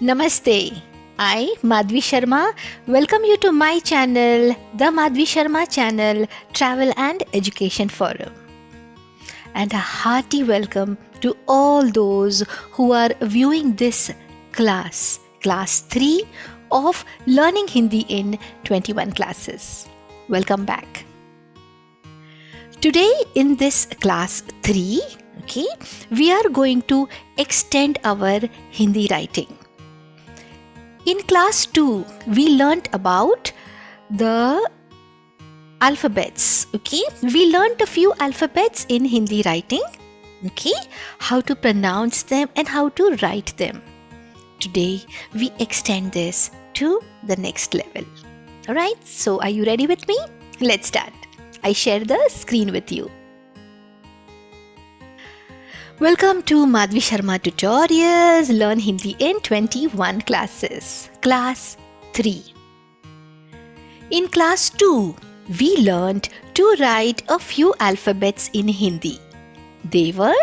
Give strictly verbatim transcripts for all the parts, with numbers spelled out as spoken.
Namaste. I, Madhavi Sharma, welcome you to my channel, the Madhavi Sharma channel, Travel and Education Forum. And a hearty welcome to all those who are viewing this class, class three of Learning Hindi in twenty-one classes. Welcome back. Today in this class three, okay, we are going to extend our Hindi writing. In class two, we learnt about the alphabets, okay. We learnt a few alphabets in Hindi writing, okay, how to pronounce them and how to write them. Today, we extend this to the next level. Alright, so are you ready with me? Let's start. I share the screen with you. Welcome to Madhavi Sharma Tutorials, Learn Hindi in twenty-one classes, class three. In class two, we learnt to write a few alphabets in Hindi. They were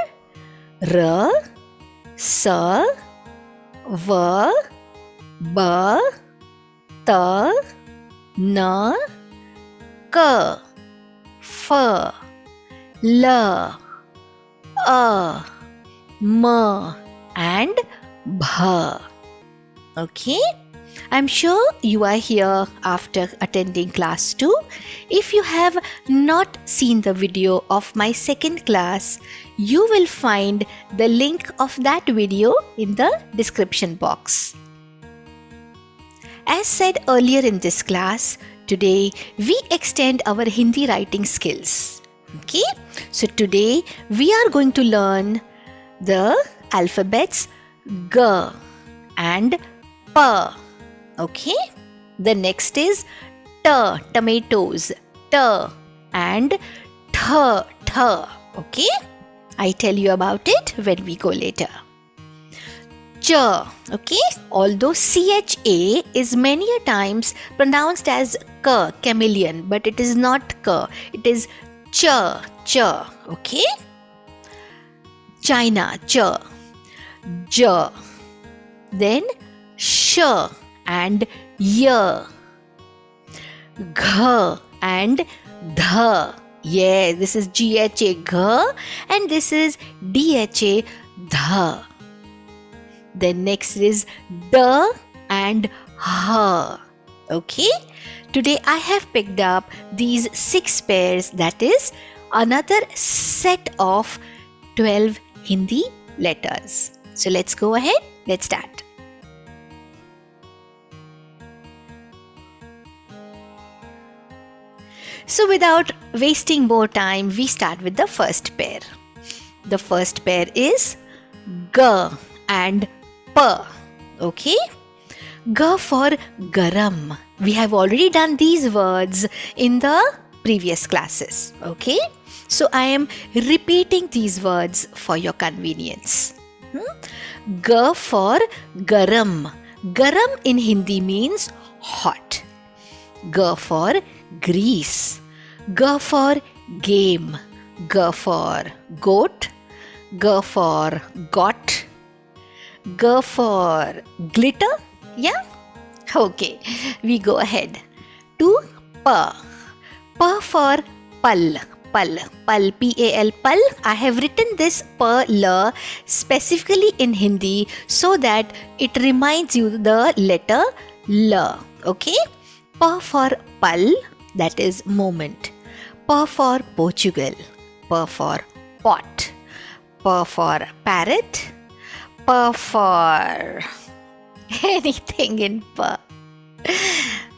R, S, V, B, T, N, K, F, L, A, M and Bha. Okay, I'm sure you are here after attending class two. If you have not seen the video of my second class, you will find the link of that video in the description box. As said earlier in this class, today we extend our Hindi writing skills. Okay, so today we are going to learn the alphabets G and P. Okay, the next is T, tomatoes, T and Th, Th. Okay, I tell you about it when we go later. Ch, okay, although C H A is many a times pronounced as K, chameleon, but it is not K, it is Ch, ch, okay? China, ch, j, then sh and y, gh and dh. Yes, this is gha, gh, and this is dha, dh. Then next is d and h, okay? Today I have picked up these six pairs, that is another set of twelve Hindi letters. So let's go ahead, let's start. So without wasting more time, we start with the first pair. The first pair is G and P, okay? G for garam. We have already done these words in the previous classes, okay? So I am repeating these words for your convenience. Hmm? G for garam. Garam in Hindi means hot. G for grease. G for game. G for goat. G for got. G for glitter. Yeah? Okay, we go ahead to P. P for pal, pal, pal, P A L, pal. I have written this P L specifically in Hindi so that it reminds you the letter L, okay? P for pal, that is moment. P for Portugal, P for pot, P for parrot, P for anything in P.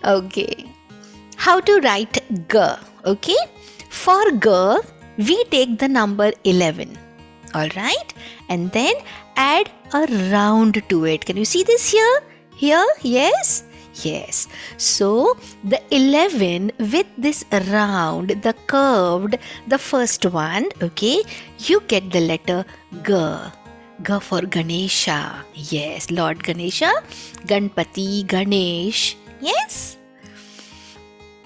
Okay. How to write G, okay? For G, we take the number eleven, alright? And then add a round to it. Can you see this here? Here? Yes? Yes. So, the eleven with this round, the curved, the first one, okay? You get the letter G. G for Ganesha. Yes, Lord Ganesha. Ganpati, Ganesh. Yes. P.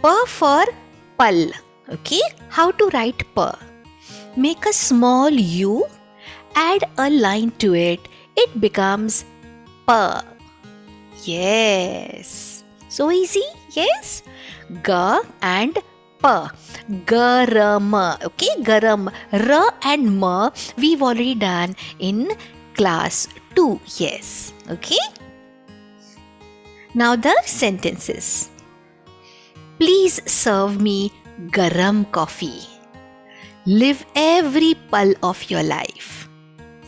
P for pal. Okay. How to write P? Make a small U. Add a line to it. It becomes P. Yes. So easy, yes? G and P. Garam. Okay, garam. R and M we've already done in class two. Yes. Okay. Now the sentences. Please serve me garam coffee. Live every pal of your life.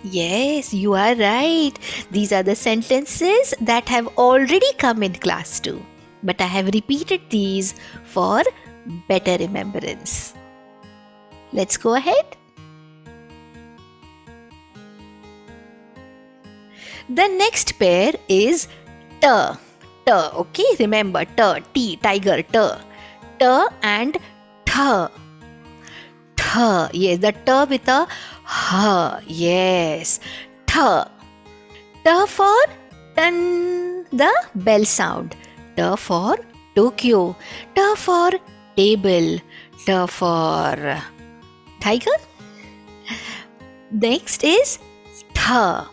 Yes, you are right. These are the sentences that have already come in class two. But I have repeated these for better remembrance. Let's go ahead. The next pair is T. T, okay, remember T, T, tiger, T. T and Th. Th, yes, the T with a H, yes. Th. T for Tan, the bell sound. T for Tokyo. T for table. T for tiger. Next is Th.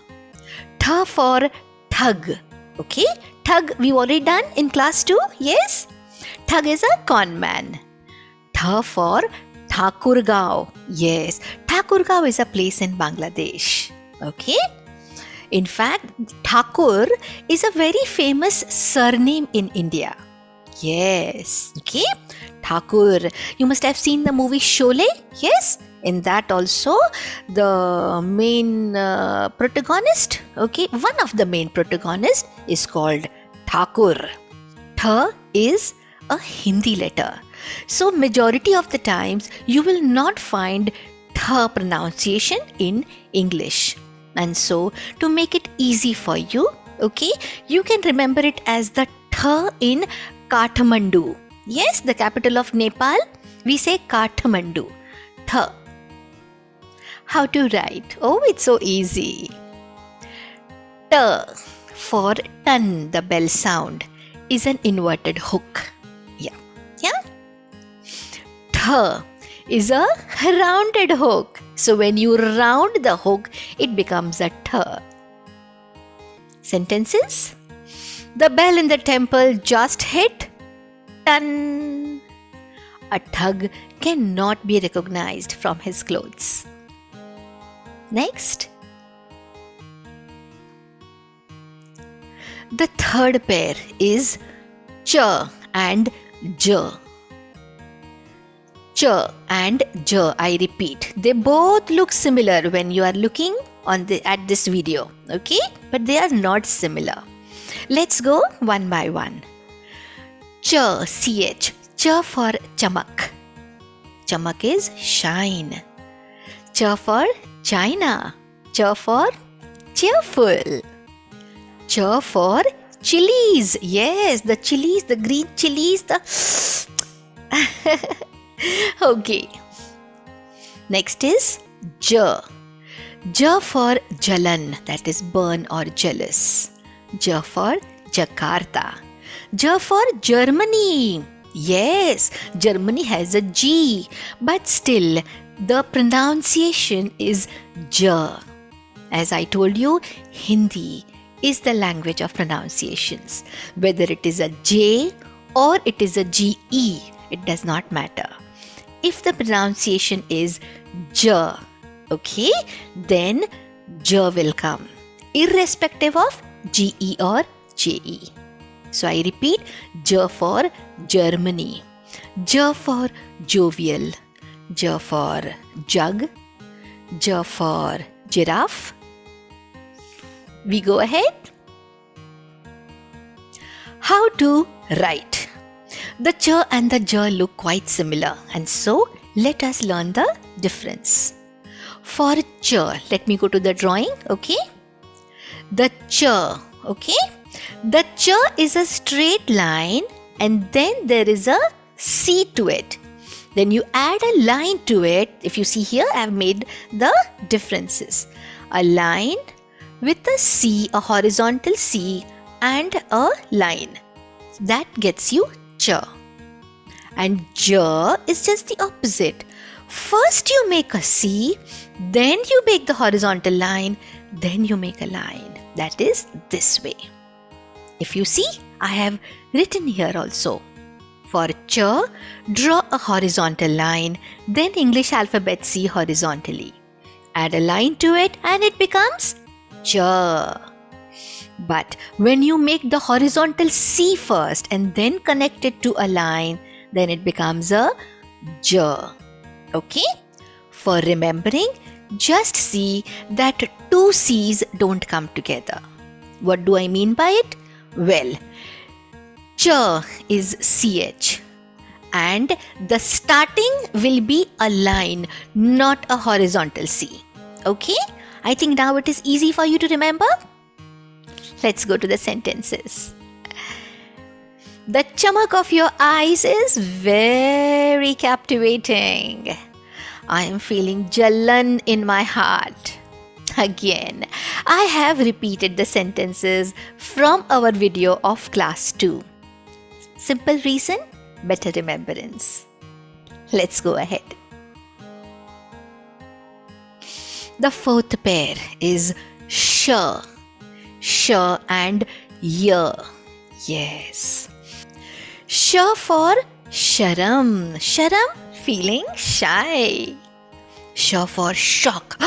Th for thug. Okay, thug we've already done in class two, yes? Thug is a con man. Th for Thakurgaon, yes. Thakurgaon is a place in Bangladesh, okay? In fact, Thakur is a very famous surname in India, yes, okay? Thakur, you must have seen the movie Sholay, yes? In that also, the main uh, protagonist, okay, one of the main protagonists is called Thakur. Th is a Hindi letter. So, majority of the times, you will not find Th pronunciation in English. And so, to make it easy for you, okay, you can remember it as the Th in Kathmandu. Yes, the capital of Nepal, we say Kathmandu. Th. How to write? Oh, it's so easy. T for ton, the bell sound, is an inverted hook. Yeah, yeah. Th is a rounded hook. So when you round the hook, it becomes a th. Sentences. The bell in the temple just hit ton. A thug cannot be recognized from his clothes. Next, the third pair is Ch and J. Ch and J, I repeat, they both look similar when you are looking on the, at this video, okay? But they are not similar. Let's go one by one. Ch, C H, Ch for chamak. Chamak is shine. Ch for China. Ch for cheerful. Ch for chilies. Yes, the chilies, the green chilies. The okay. Next is J. J for jalan, that is burn or jealous. J for Jakarta. J for Germany. Yes, Germany has a G, but still the pronunciation is J. As I told you, Hindi is the language of pronunciations. Whether it is a J or it is a G E, it does not matter. If the pronunciation is J, okay, then J will come, irrespective of G E or J E. So I repeat, J for Germany, J for jovial, J for jug, J for giraffe. We go ahead. How to write? The Ch and the J look quite similar, and so let us learn the difference. For Ch, let me go to the drawing, okay? The Ch, okay? The Ch is a straight line and then there is a C to it. Then you add a line to it. If you see here, I have made the differences. A line with a C, a horizontal C and a line. That gets you J. And J is just the opposite. First you make a C, then you make the horizontal line, then you make a line. that is this way. If you see, I have written here also. For ch, draw a horizontal line, then English alphabet C horizontally. Add a line to it and it becomes ch. But when you make the horizontal C first and then connect it to a line, then it becomes a j. Okay? For remembering, just see that two C's don't come together. What do I mean by it? Well, ch is ch and the starting will be a line, not a horizontal C. Okay? I think now it is easy for you to remember. Let's go to the sentences. The chamack of your eyes is very captivating. I am feeling jalan in my heart. Again, I have repeated the sentences from our video of class two. Simple reason, better remembrance. Let's go ahead. The fourth pair is sh. Sh and y. Yes. Sh for sharam. Sharam, feeling shy. Sh for shock.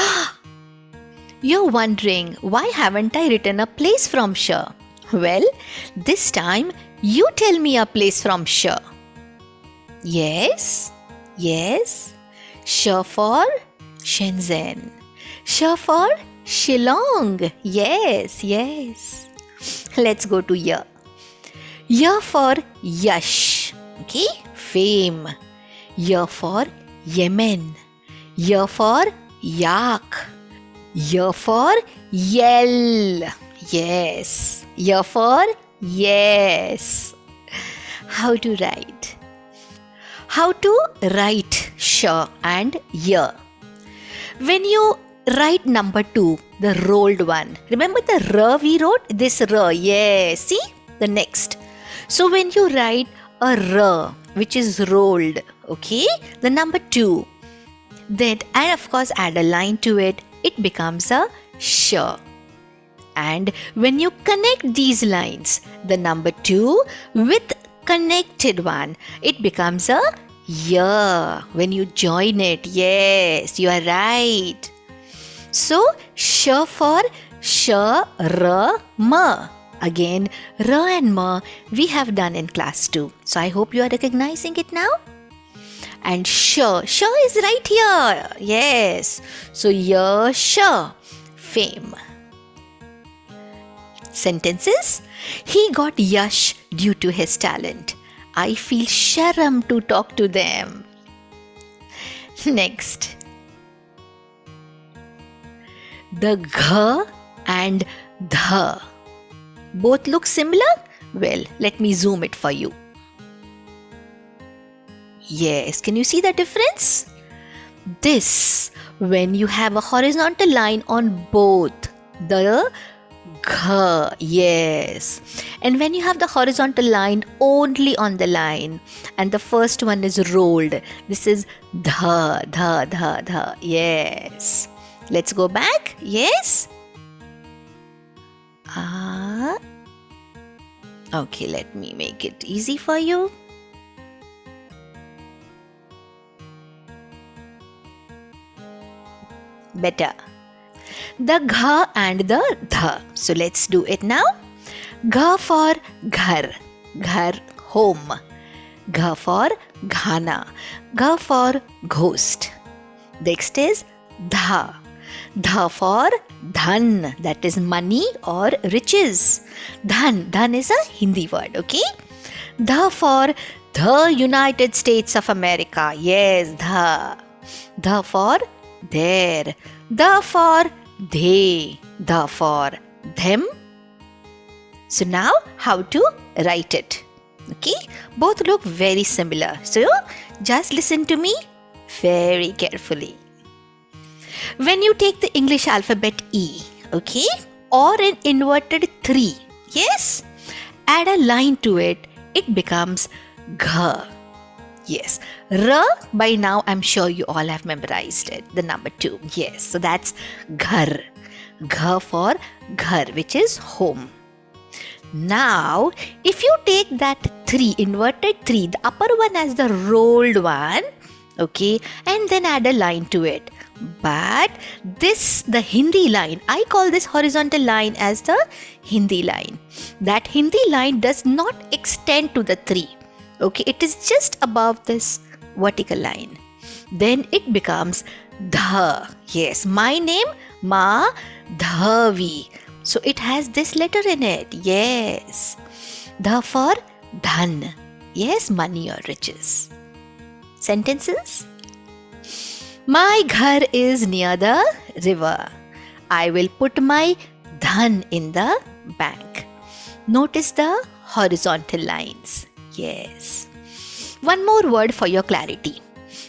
You're wondering, why haven't I written a place from sh? Well, this time you tell me a place from sh. Yes. Yes. Sh for Shenzhen. Sh for Shillong. Yes, yes. Let's go to Y. Y for Yash. Okay, fame. Y for Yemen. Y for Yak. Y for Yell. Yes. Y for Yes. How to write? How to write Sh and Y. When you write number two, the rolled one. Remember the R we wrote? This R, yes. See? The next. So when you write a R, which is rolled, okay? The number two. Then, and of course, add a line to it. It becomes a sh. And when you connect these lines, the number two with connected one, it becomes a y. When you join it, yes, you are right. So, sh for sh, r, ma. Again, r and ma we have done in class two. So, I hope you are recognizing it now. And sh, sh is right here. Yes. So, y, sh, fame. Sentences. He got yash due to his talent. I feel sharam to talk to them. Next. The gh and dh both look similar. Well, let me zoom it for you. Yes, can you see the difference? This, when you have a horizontal line on both, the gh, yes. And when you have the horizontal line only on the line and the first one is rolled, this is dh, dh, dh, dh, yes. Let's go back. Yes. Ah. Okay, let me make it easy for you. Better. The gh and the dh. So let's do it now. Gh for ghar. Ghar, home. Gh for Ghana. Gh for ghost. Next is dh. Dha for dhan, that is money or riches. Dhan, dhan is a Hindi word, okay? Dha for the United States of America. Yes, dha. Dha for there. Dha for they. Dha for them. So now how to write it. Okay? Both look very similar. So just listen to me very carefully. When you take the English alphabet E, okay, or an inverted three, yes, add a line to it, it becomes gh. Yes, r, by now I'm sure you all have memorized it, the number two, yes, so that's ghar. Gha for ghar, which is home. Now, if you take that three, inverted three, the upper one as the rolled one, okay, and then add a line to it. But this, the Hindi line, I call this horizontal line as the Hindi line. That Hindi line does not extend to the three. Okay, it is just above this vertical line. Then it becomes Dha. Yes, my name Madhavi. So it has this letter in it. Yes. Dha for dhan. Yes, money or riches. Sentences. My ghar is near the river. I will put my dhan in the bank. Notice the horizontal lines. Yes. One more word for your clarity.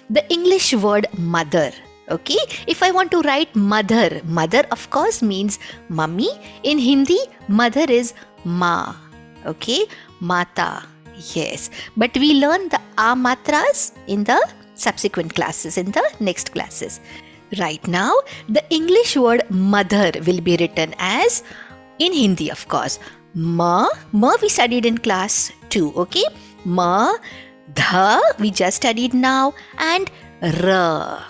The English word mother. Okay. If I want to write mother, mother of course means mummy. In Hindi, mother is ma. Okay. Mata. Yes. But we learn the a matras in the subsequent classes, in the next classes. Right now, the English word mother will be written as, in Hindi of course, ma. Ma we studied in class two, okay? Ma, dha we just studied now, and ra.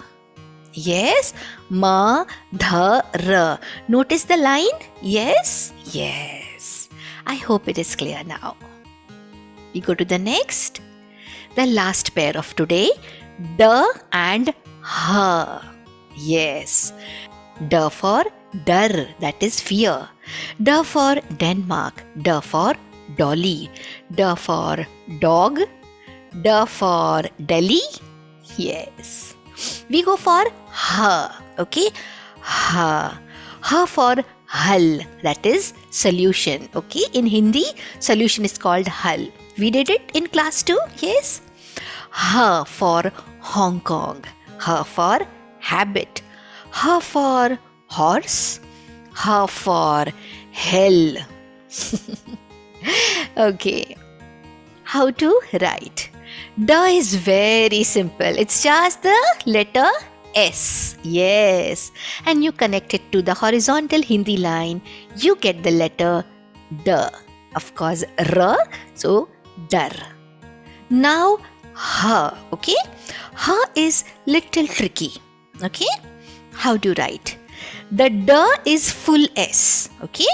Yes, ma, dha, ra. Notice the line? Yes, yes. I hope it is clear now. We go to the next. The last pair of today. Da and ha. Yes. Da for dar, that is fear. Da for Denmark. Da for dolly. Da for dog. Da for Delhi. Yes. We go for ha. Okay. Ha. Ha for hal, that is solution. Okay. In Hindi, solution is called hal. We did it in class two. Yes. Ha for Hong Kong, ha for habit, ha for horse, ha for hell. Okay, how to write? Da is very simple. It's just the letter S. Yes, and you connect it to the horizontal Hindi line. You get the letter da. Of course, ra, so dar. Now, ha, okay? Ha is little tricky, okay? How do you write? The da is full S, okay?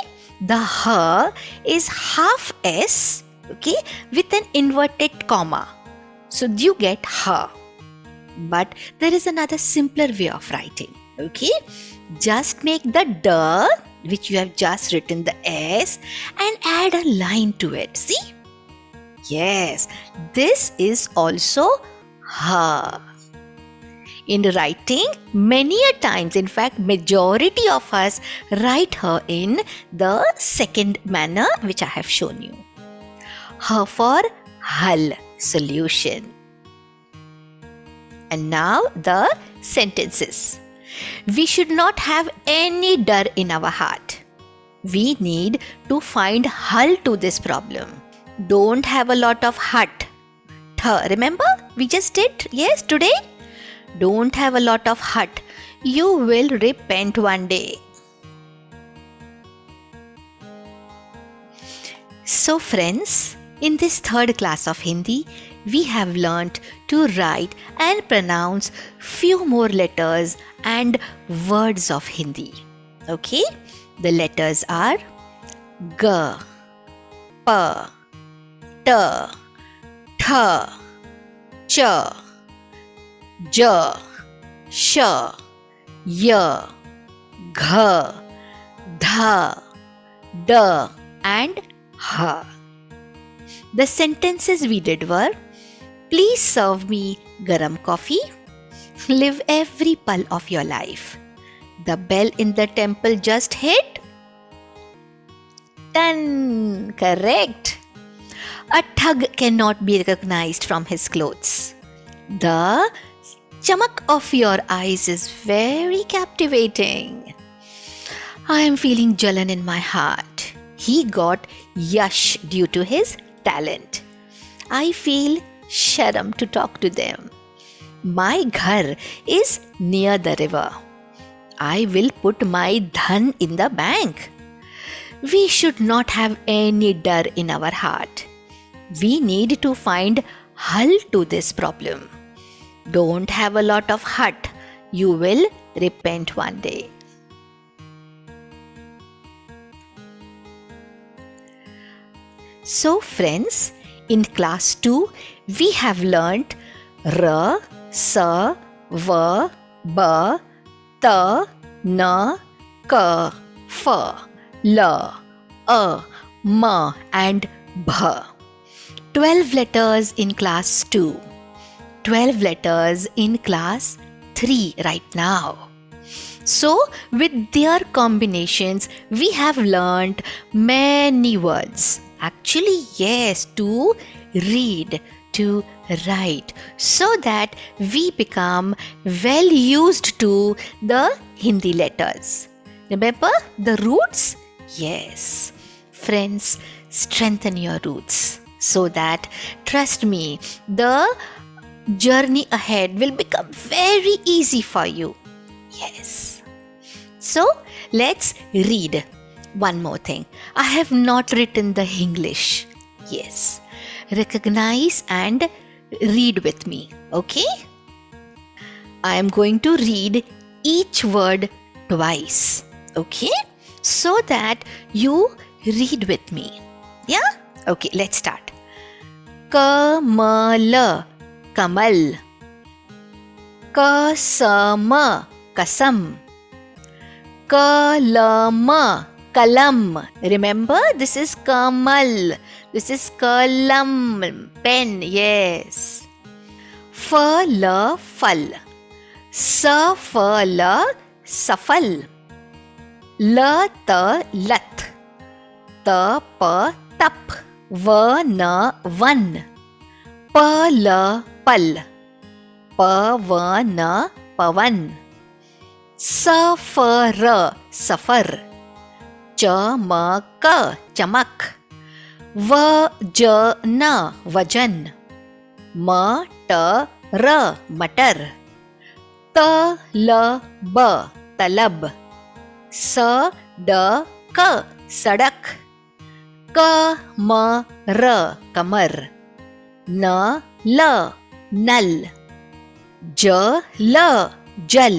The ha is half S, okay? With an inverted comma. So you get ha. But there is another simpler way of writing, okay? Just make the da, which you have just written the S, and add a line to it, see? Yes, this is also ha. In writing, many a times, in fact, majority of us write her in the second manner which I have shown you. Ha for hal, solution. And now the sentences. We should not have any dar in our heart. We need to find hal to this problem. Don't have a lot of hut. Th, remember? We just did, yes, today. Don't have a lot of hut. You will repent one day. So friends, in this third class of Hindi, we have learnt to write and pronounce few more letters and words of Hindi. Okay? The letters are G, P, T, Th, Ch, J, Sh, Y, Gh, Dha, D, and Ha. The sentences we did were: please serve me garam coffee. Live every pal of your life. The bell in the temple just hit. Done. Correct. A thug cannot be recognized from his clothes. The chamak of your eyes is very captivating. I am feeling jalan in my heart. He got yash due to his talent. I feel sharam to talk to them. My ghar is near the river. I will put my dhan in the bank. We should not have any dar in our heart. We need to find hull to this problem. Don't have a lot of hut. You will repent one day. So friends, in class two, we have learnt R, S, V, B, T, N, K, F, L, A, M and B. twelve letters in class two. twelve letters in class three right now. So with their combinations, we have learnt many words. Actually, yes, to read, to write, so that we become well used to the Hindi letters. Remember the roots? Yes. Friends, strengthen your roots so that, trust me, the journey ahead will become very easy for you. Yes. So, let's read. One more thing, I have not written the English. Yes. Recognize and read with me. Okay? I am going to read each word twice. Okay? So that you read with me. Yeah? Okay, let's start. Kamala, kamal. Kasama, kasam. Kalama, kalam. Remember, this is kamal. This is kalam, pen, yes. Fala, fal. Safala, safal. Lata, lat. Tapa, tap. Vana, van. Pala, pal. Pavana, pavan. Safara, safar. Chamaka, chamak. Vajana, vajan. Matara, matar. Talaba, talab. Sadaka, sadak. Kamara, kamar. Nala, nal. Jala, jal.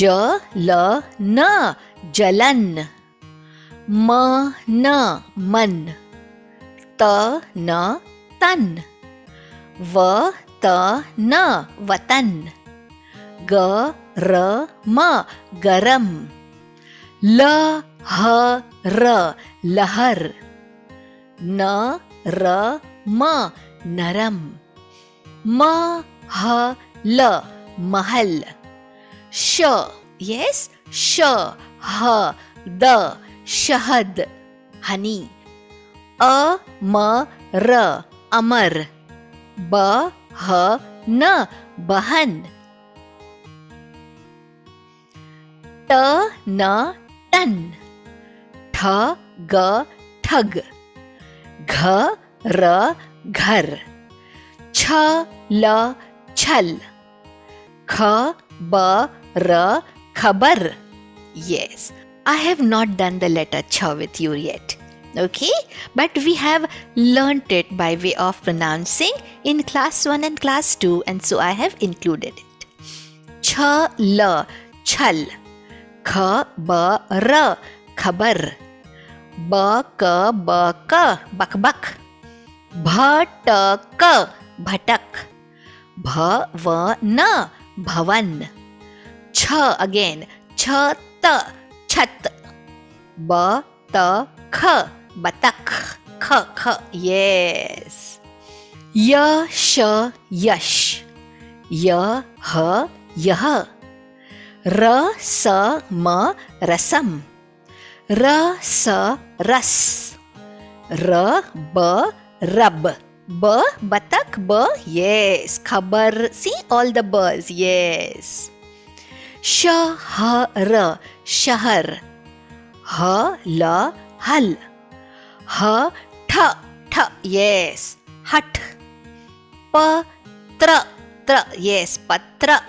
Jalana, jalan. Mana, man. Ta na tan. Va ta na vatan. Ga ra ma garam. La ha ra lahar. Na ra ma naram. Ma ha la mahal. Sha, yes, sha ha da shahad, honey. Amar, amar. Bahana, bahan. Tana, tan. Thaga, thag. Ghara, ghar. Chala, chal. Khabara, khabar. Yes, I have not done the letter cha with you yet. Okay, but we have learnt it by way of pronouncing in class one and class two, and so I have included it. Cha la chal, kha ba ra khabar, ba ka ba ka bak bak, bha ta ka bhatak, bha va na bhavan, cha again cha ta chat, ba ta kha batak, kha kha, yes. Ya sha yash. Ya ha yah. Ra sa ma rasam. Ra sa ras. Ra ba rab. Ba batak ba, yes. Khabar, see all the bars, yes. Sha ha ra shahar. Ha la hal. Ha, tha, tha, yes. Hat. Pa, tra, tra, yes. Patra.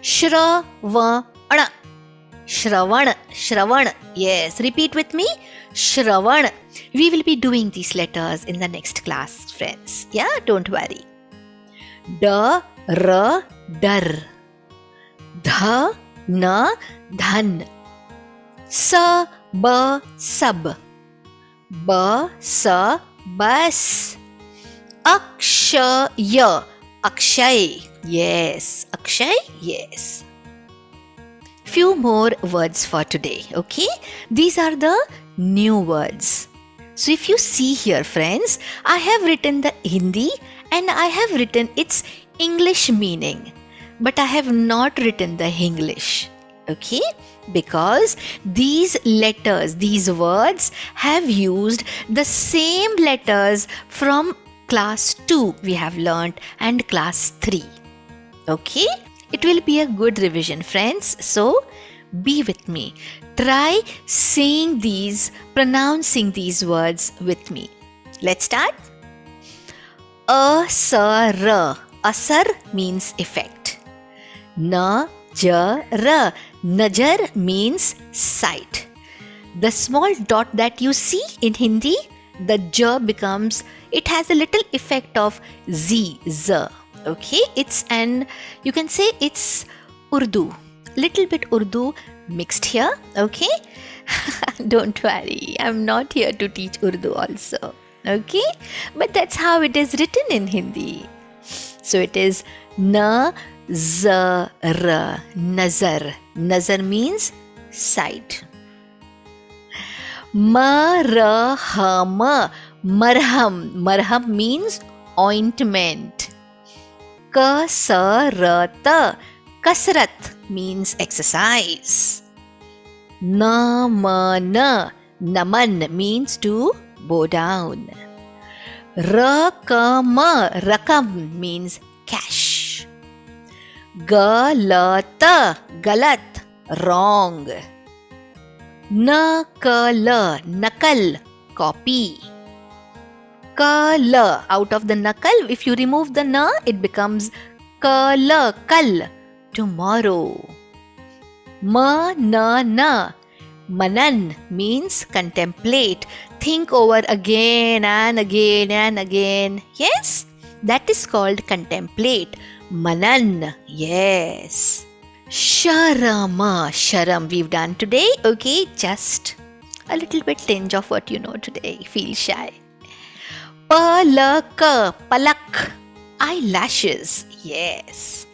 Shra, va, Shravan, Shravan. Yes, repeat with me. Shravan. We will be doing these letters in the next class, friends. Yeah, don't worry. Da, ra, dar. Dha, na, dhan. Sa, ba, sab. Ba, sa, bas. Akshaya. Akshay. Yes. Akshay. Yes. Few more words for today. Okay. These are the new words. So if you see here, friends, I have written the Hindi and I have written its English meaning. But I have not written the Hinglish. Okay. Because these letters, these words have used the same letters from class two we have learnt and class three. Okay? It will be a good revision, friends. So, be with me. Try saying these, pronouncing these words with me. Let's start. Asar. Asar means effect. Najar. Najar means sight. The small dot that you see in Hindi, the j becomes, it has a little effect of z, z. Okay, it's an, you can say it's Urdu, little bit Urdu mixed here. Okay, don't worry, I'm not here to teach Urdu also. Okay, but that's how it is written in Hindi. So it is nazar, nazar, nazar means sight. Marham, marham, marham means ointment. Kasarata, kasrat means exercise. Namana, naman means to bow down. Rakama, rakam means cash. Galata, galat, wrong. Nakala, nakal, copy. Kala, out of the nakal, if you remove the na, it becomes kala, kal, tomorrow. Manana, manan means contemplate, think over again and again and again. Yes, that is called contemplate, manan, yes. Sharama, sharam we've done today. Okay, just a little bit tinge of what you know today. Feel shy. Palaka, palak, eyelashes. Yes.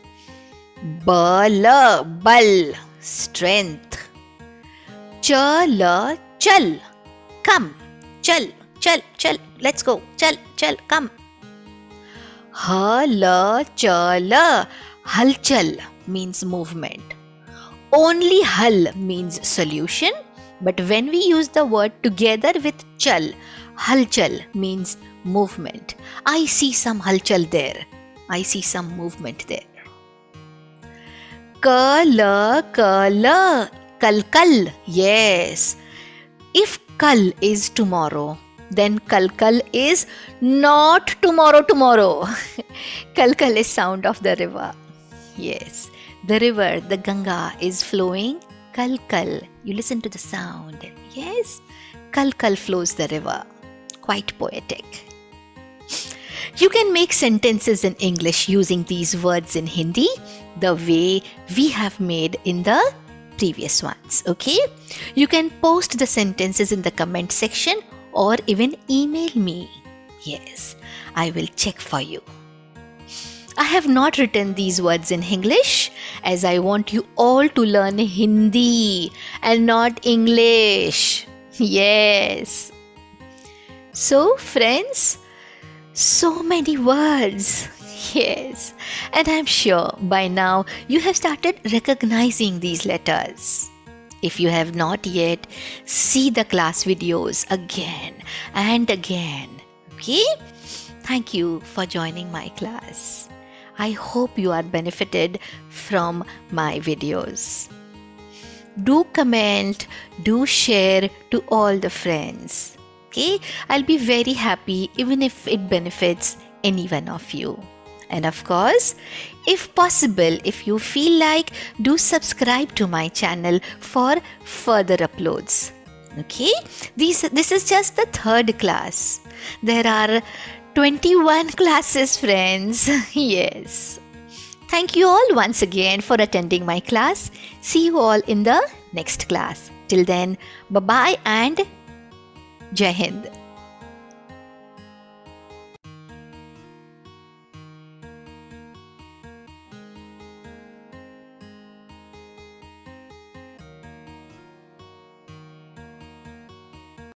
Bala, bal, strength. Chala, chal, come. Chal, chal, chal, let's go. Chal, chal, come. Hala, chala, halchal means movement. Only hal means solution, but when we use the word together with chal, halchal means movement. I see some halchal there. I see some movement there. Kala, kala, kal, kal. Yes. If kal is tomorrow, then kal, kal is not tomorrow, tomorrow. Kal, kal is sound of the river. Yes, the river, the Ganga is flowing. Kal, kal. You listen to the sound. Yes, kal, kal flows the river. Quite poetic. You can make sentences in English using these words in Hindi the way we have made in the previous ones. Okay? You can post the sentences in the comment section or even email me. Yes, I will check for you. I have not written these words in Hinglish as I want you all to learn Hindi and not English. Yes. So friends, so many words. Yes. And I'm sure by now you have started recognizing these letters. If you have not yet, see the class videos again and again. Okay? Thank you for joining my class. I hope you are benefited from my videos. Do comment, do share to all the friends. Okay, I'll be very happy even if it benefits any one of you. And of course, if possible, if you feel like, do subscribe to my channel for further uploads. Okay, These, this is just the third class. There are twenty-one classes, friends. Yes. Thank you all once again for attending my class. See you all in the next class. Till then, bye-bye and Jai Hind.